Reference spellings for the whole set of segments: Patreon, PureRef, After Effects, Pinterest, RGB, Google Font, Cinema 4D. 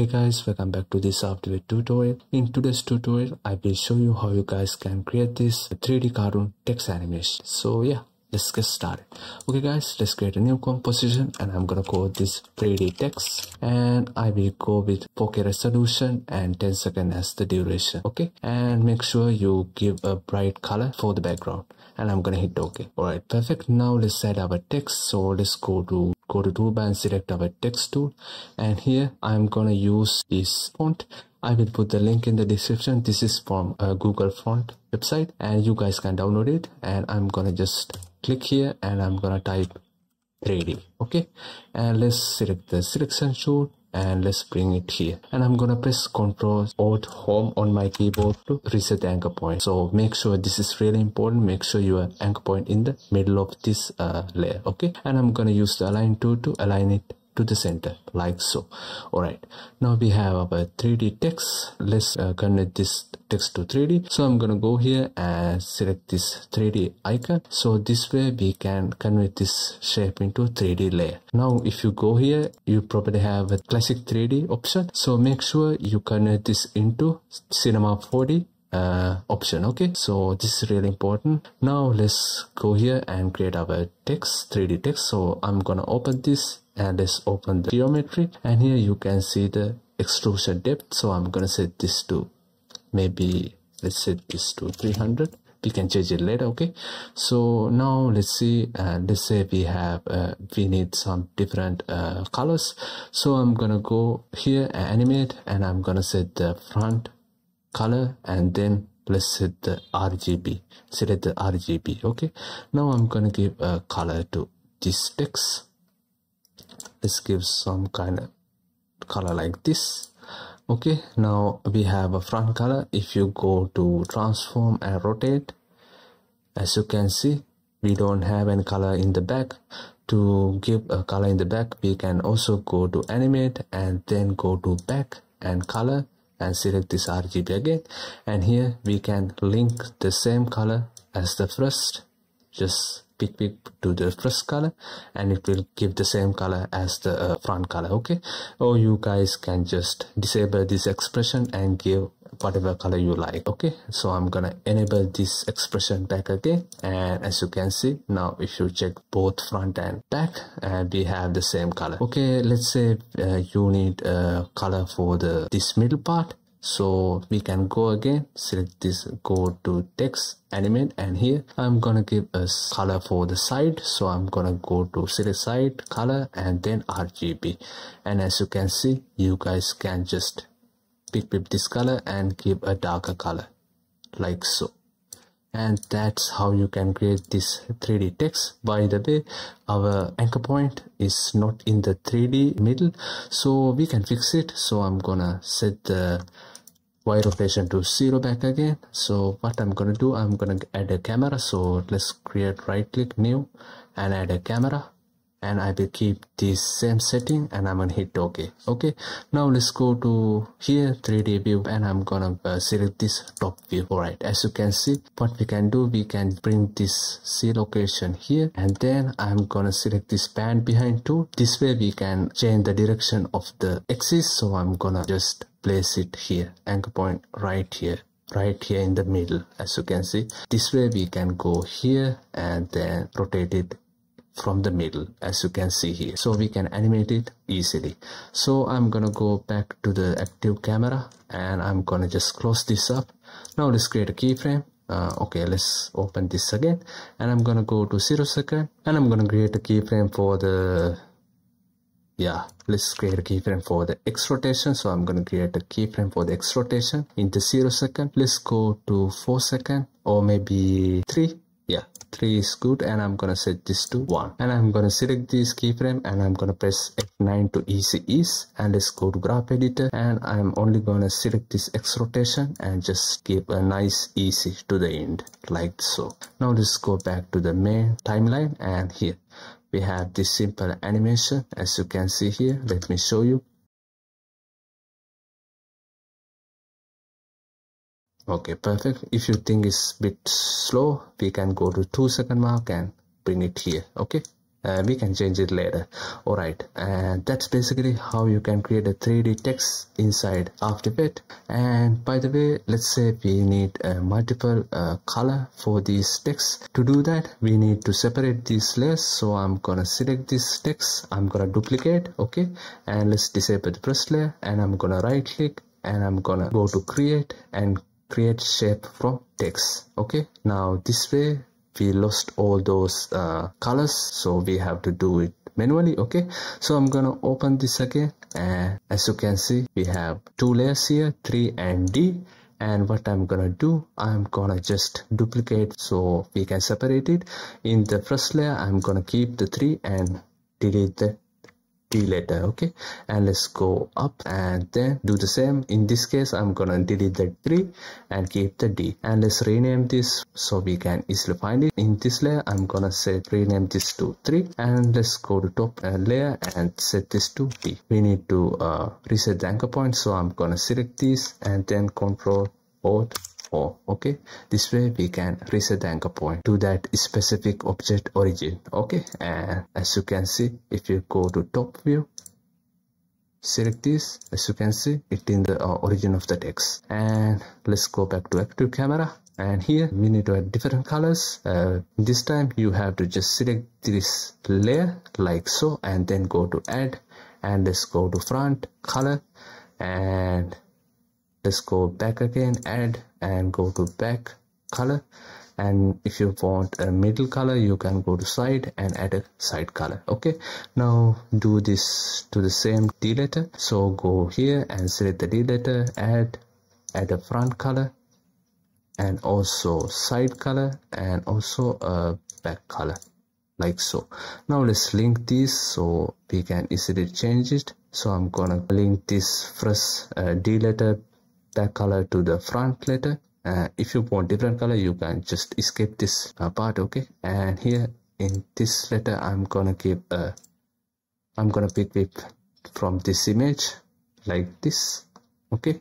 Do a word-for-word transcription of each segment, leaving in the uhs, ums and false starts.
Hey guys, welcome back to this After Effects tutorial. In today's tutorial, I will show you how you guys can create this three D cartoon text animation. So yeah, let's get started. Okay guys, let's create a new composition and I'm gonna go with this three D text and I will go with four K resolution and ten seconds as the duration. Okay, and make sure you give a bright color for the background and I'm gonna hit OK. Alright, perfect. Now let's add our text. So let's go to go to toolbar and select our text tool, and here I'm gonna use this font. I will put the link in the description. This is from a Google Font website and you guys can download it, and I'm gonna just click here and I'm gonna type three D. Okay, and let's select the selection tool and let's bring it here, and I'm gonna press Ctrl Alt Home on my keyboard to reset the anchor point. So make sure, this is really important, make sure your anchor point in the middle of this uh, layer. Okay, and I'm gonna use the align tool to align it to the center, like so. All right, now we have our three D text. Let's uh, connect this text to three D. So I'm gonna go here and select this three D icon. So this way we can convert this shape into three D layer. Now if you go here, you probably have a classic three D option, so make sure you convert this into Cinema four D uh, option. Okay, so this is really important. Now let's go here and create our text, three D text. So I'm gonna open this and let's open the geometry, and here you can see the extrusion depth. So I'm gonna set this to, maybe let's set this to three hundred. We can change it later. Okay, so now let's see, uh, let's say we have uh, we need some different uh, colors. So I'm gonna go here and animate, and I'm gonna set the front color, and then let's set the R G B, select the R G B. Okay, now I'm gonna give a color to this text. Let's give some kind of color like this. Okay, now we have a front color. If you go to transform and rotate, as you can see, we don't have any color in the back. To give a color in the back, we can also go to animate and then go to back and color and select this R G B again, and here we can link the same color as the first. Just pick pick to the first color and it will give the same color as the uh, front color. Okay, or you guys can just disable this expression and give whatever color you like. Okay, so I'm gonna enable this expression back again, and as you can see, now if you check both front and back, and uh, we have the same color. Okay, let's say uh, you need a uh, color for the this middle part. So we can go again, select this, go to text, animate, and here I'm gonna give a color for the side. So I'm gonna go to select side, color, and then R G B, and as you can see, you guys can just pick pick this color and give a darker color like so. And that's how you can create this three D text. By the way, our anchor point is not in the three D middle, so we can fix it. So I'm gonna set the Y rotation to zero back again. So what I'm gonna do, I'm gonna add a camera. So let's create, right click, new, and add a camera, and I will keep this same setting and I'm gonna hit OK. Okay, now let's go to here, three D view, and I'm gonna uh, select this top view. Alright, as you can see, what we can do, we can bring this C location here, and then I'm gonna select this pan behind tool. This way we can change the direction of the axis. So I'm gonna just place it here, anchor point right here, right here in the middle, as you can see. This way we can go here and then rotate it from the middle, as you can see here, so we can animate it easily. So I'm gonna go back to the active camera and I'm gonna just close this up. Now let's create a keyframe. Uh, okay, let's open this again and I'm gonna go to zero second, and I'm gonna create a keyframe for the, yeah, let's create a keyframe for the X rotation. So I'm gonna create a keyframe for the X rotation in the zero second. Let's go to four second, or maybe three. Yeah, three is good, and I'm gonna set this to one, and I'm gonna select this keyframe and I'm gonna press F nine to easy ease, and let's go to graph editor, and I'm only gonna select this X rotation and just give a nice easy to the end like so. Now let's go back to the main timeline, and here we have this simple animation, as you can see here. Let me show you. Okay, perfect. If you think it's a bit slow, we can go to two second mark and bring it here. Okay, Uh, we can change it later. Alright, and that's basically how you can create a three D text inside After Effects. And by the way, let's say we need a multiple uh, color for these text. To do that, we need to separate these layers. So I'm gonna select this text, I'm gonna duplicate, okay, and let's disable the first layer, and I'm gonna right click and I'm gonna go to create and create shape from text. Okay, now this way we lost all those uh, colors, so we have to do it manually. Okay, so I'm gonna open this again, and as you can see we have two layers here, three and D, and what I'm gonna do, I'm gonna just duplicate so we can separate it. In the first layer I'm gonna keep the three and delete the D later. Okay, and let's go up and then do the same. In this case I'm gonna delete the three and keep the D, and let's rename this so we can easily find it. In this layer I'm gonna say rename this to three, and let's go to top layer and set this to D. We need to uh, reset the anchor point, so I'm gonna select this and then control alt O. Okay, this way we can reset the anchor point to that specific object origin. Okay, and as you can see, if you go to top view, select this, as you can see it in the uh, origin of the text. And let's go back to active camera, and here we need to add different colors. Uh, this time you have to just select this layer like so, and then go to add, and let's go to front color, and let's go back again, add, and go to back color. And if you want a middle color, you can go to side and add a side color. Okay, now do this to the same D letter, so go here and select the D letter, add, add a front color and also side color and also a back color like so. Now let's link this so we can easily change it. So I'm gonna link this first uh, D letter back color to the front letter. Uh, if you want different color, you can just escape this uh, part. Okay, and here in this letter I'm gonna give a I'm gonna pick it from this image like this. Okay,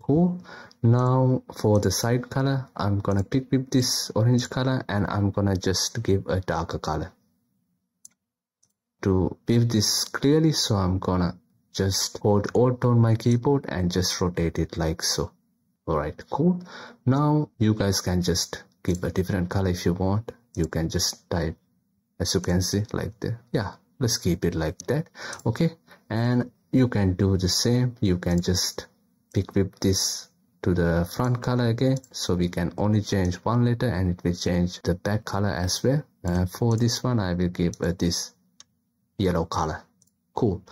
cool. Now for the side color, I'm gonna pick with this orange color, and I'm gonna just give a darker color to give this clearly. So I'm gonna just hold Alt on my keyboard and just rotate it like so. Alright, cool. Now you guys can just give a different color if you want. You can just type, as you can see, like that. Yeah, let's keep it like that. Okay, and you can do the same. You can just pick whip this to the front color again, so we can only change one letter, and it will change the back color as well. Uh, for this one I will give uh, this yellow color. Cool.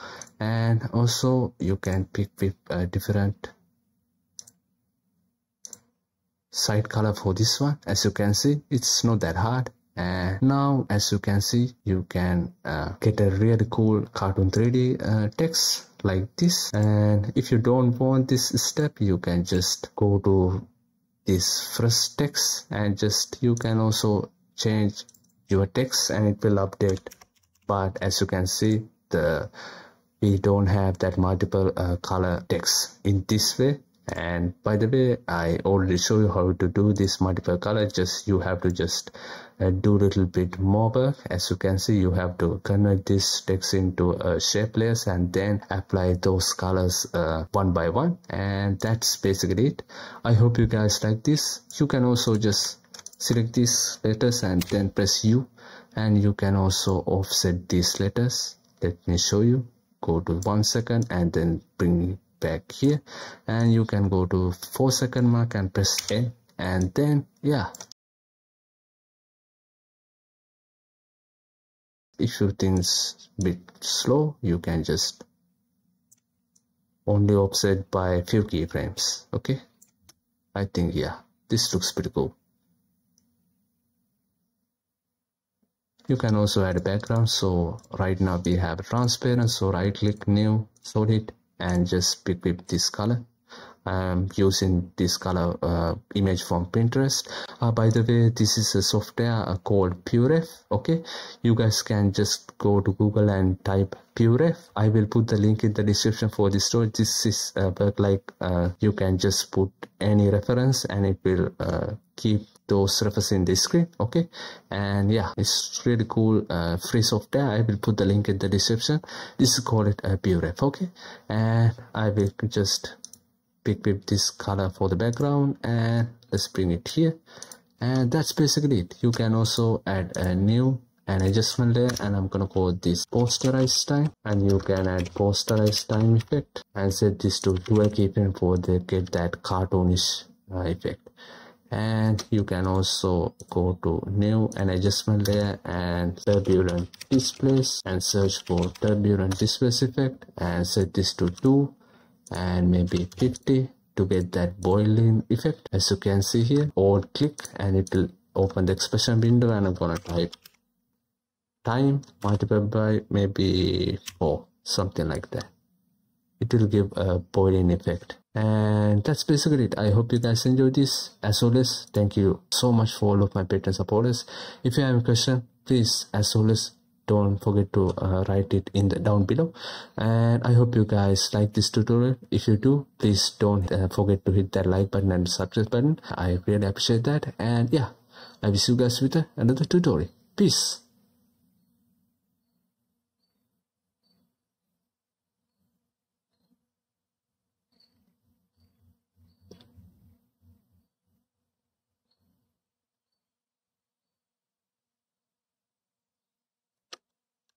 And also you can pick with a different side color for this one. As you can see, it's not that hard. And now as you can see, you can uh, get a really cool cartoon three D uh, text like this. And if you don't want this step, you can just go to this first text and just you can also change your text and it will update. But as you can see, the we don't have that multiple uh, color text in this way. And by the way, I already show you how to do this multiple color. Just you have to just uh, do a little bit more work. As you can see, you have to convert this text into a uh, shape layers and then apply those colors uh, one by one. And that's basically it. I hope you guys like this. You can also just select these letters and then press U, and you can also offset these letters. Let me show you. Go to one second and then bring it back here, and you can go to four second mark and press A, and then yeah. If you think it's a bit slow, you can just only offset by a few keyframes. Okay, I think yeah, this looks pretty cool. You can also add a background. So right now we have transparent, so right click, new, solid, and just pick with this color. I'm using this color uh, image from Pinterest. Uh, by the way, this is a software uh, called PureRef. Okay, you guys can just go to Google and type PureRef. I will put the link in the description for this store. This is uh, but like uh, you can just put any reference and it will uh, keep those references in the screen. Okay, and yeah, it's really cool uh, free software. I will put the link in the description. This is called it a PureRef. Okay, and I will just pick with this color for the background, and let's bring it here, and that's basically it. You can also add a new an adjustment layer, and I'm gonna call this posterize time, and you can add posterize time effect and set this to work even for they get that cartoonish uh, effect. And you can also go to new and adjustment layer and turbulent displays and search for turbulent displays effect and set this to two and maybe fifty to get that boiling effect. As you can see here, alt click and it will open the expression window, and I'm gonna type time multiplied by maybe four, something like that. It will give a boiling effect, and that's basically it. I hope you guys enjoyed this. As always, thank you so much for all of my Patreon supporters. If you have a question, please, as always, don't forget to uh, write it in the down below. And I hope you guys like this tutorial. If you do, please don't uh, forget to hit that like button and subscribe button. I really appreciate that. And yeah, I wish you guys with another tutorial. Peace.